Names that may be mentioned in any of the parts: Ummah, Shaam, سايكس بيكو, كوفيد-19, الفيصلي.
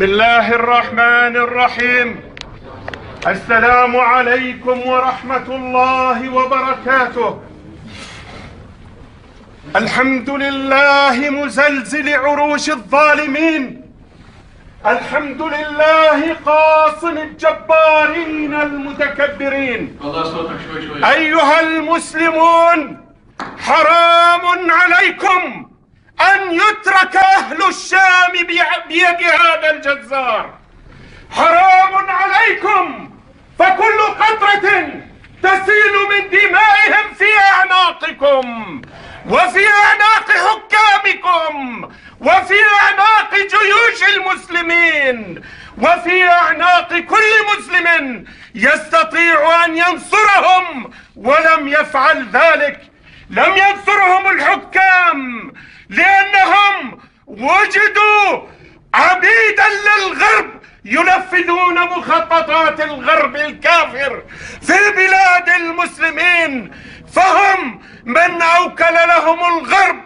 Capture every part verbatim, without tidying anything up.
بسم الله الرحمن الرحيم. السلام عليكم ورحمة الله وبركاته. الحمد لله مزلزل عروش الظالمين، الحمد لله قاصم الجبارين المتكبرين. أيها المسلمون، حرام عليكم أن يترك أهل الشام بيد هذا الجزار، حرام عليكم، فكل قطرة تسيل من دمائهم في أعناقكم وفي أعناق حكامكم وفي أعناق جيوش المسلمين وفي أعناق كل مسلم يستطيع أن ينصرهم، ولم يفعل ذلك. لم ينصرهم الحكام لأنهم وجدوا عبيدا للغرب ينفذون مخططات الغرب الكافر في بلاد المسلمين، فهم من أوكل لهم الغرب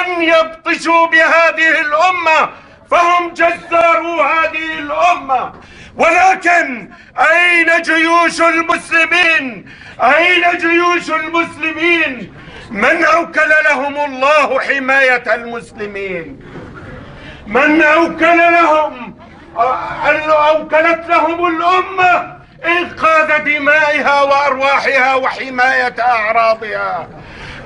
أن يبطشوا بهذه الأمة، فهم جزاروا هذه الأمة. ولكن أين جيوش المسلمين؟ أين جيوش المسلمين؟ من أوكل لهم الله حماية المسلمين؟ من أوكل لهم أوكلت لهم الأمة إنقاذ دمائها وأرواحها وحماية أعراضها؟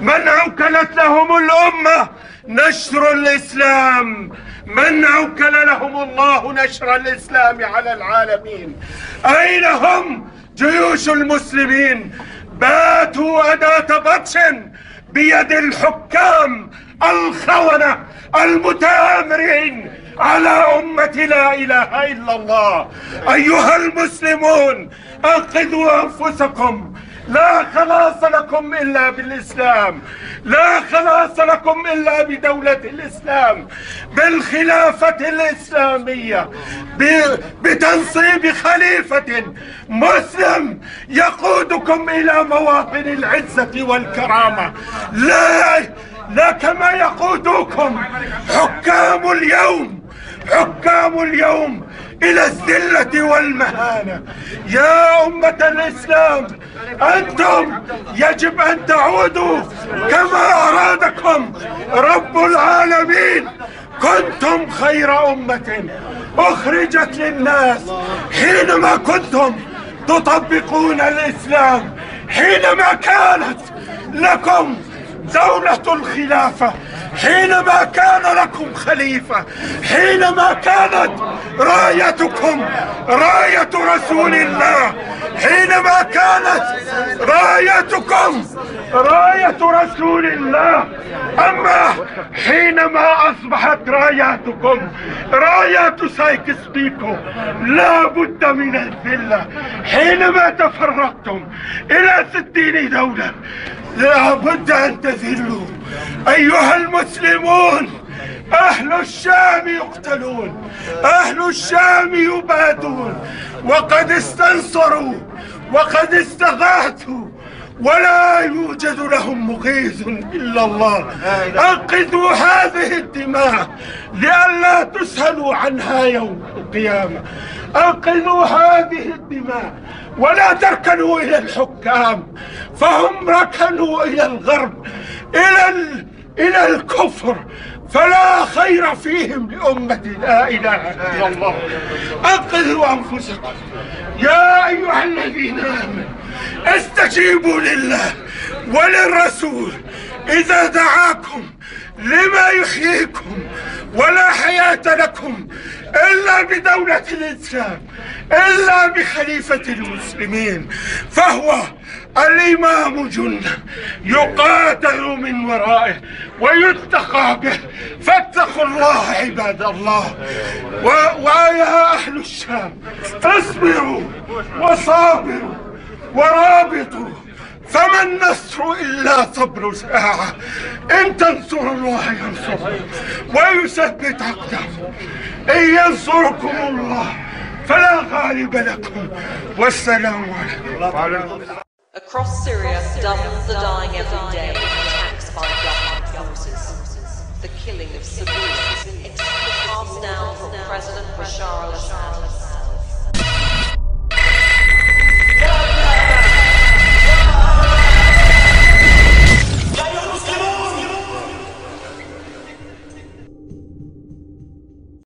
من أوكلت لهم الأمة نشر الإسلام؟ من أوكل لهم الله نشر الإسلام على العالمين؟ أين هم جيوش المسلمين؟ باتوا أداة بطش بيد الحكام الخونة المتآمرين على أمة لا إله إلا الله. أيها المسلمون، أنقذوا أنفسكم، لا خلاص لكم إلا بالإسلام، لا خلاص لكم إلا بدولة الإسلام، بالخلافة الإسلامية، بتنصيب خليفة مسلم يقودكم إلى مواطن العزة والكرامة، لا لا كما يقودكم حكام اليوم، حكام اليوم إلى الذلة والمهانة. يا أمة الإسلام، أنتم يجب أن تعودوا كما أرادكم رب العالمين. كنتم خير أمة أخرجت للناس، حينما كنتم تطبقون الإسلام، حينما كانت لكم دولة الخلافة، حينما كان لكم خليفة، حينما كانت رايتكم راية رسول الله، حينما كانت رايتكم راية رسول الله. أما حينما أصبحت راياتكم راية سايكس بيكو، لا بد من الذلة. حينما تفرقتم إلى ستين دولة، لا بد أن تذلوا. أيها المسلمون، أهل الشام يقتلون، أهل الشام يبادون، وقد استنصروا وقد استغاثوا، ولا يوجد لهم مغيث إلا الله. أنقذوا هذه الدماء لئلا تسهلوا عنها يوم القيامة. أنقذوا هذه الدماء ولا تركنوا إلى الحكام، فهم ركنوا إلى الغرب، إلى إلى الكفر، فلا خير فيهم لأمة لا إله إلا الله. أنقذوا أنفسكم يا أيها الذين آمنوا، استجيبوا لله وللرسول إذا دعاكم لما يحييكم، ولا حياة لكم إلا بدولة الإسلام، إلا بخليفة المسلمين، فهو الإمام جنة يقاتل من ورائه ويتقى به، فاتقوا الله عباد الله. ويا أهل الشام، اصبروا وصابروا ورابطوا، فما النصر إلا صبر ساعة. إن تنصروا الله ينصركم ويثبت أقدامكم. إن ينصركم الله فلا غالب لكم. والسلام عليكم. Across Syria, dozens are dying every day from attacks by government forces. The killing of civilians. It's the calm now from President Bashar. الشام.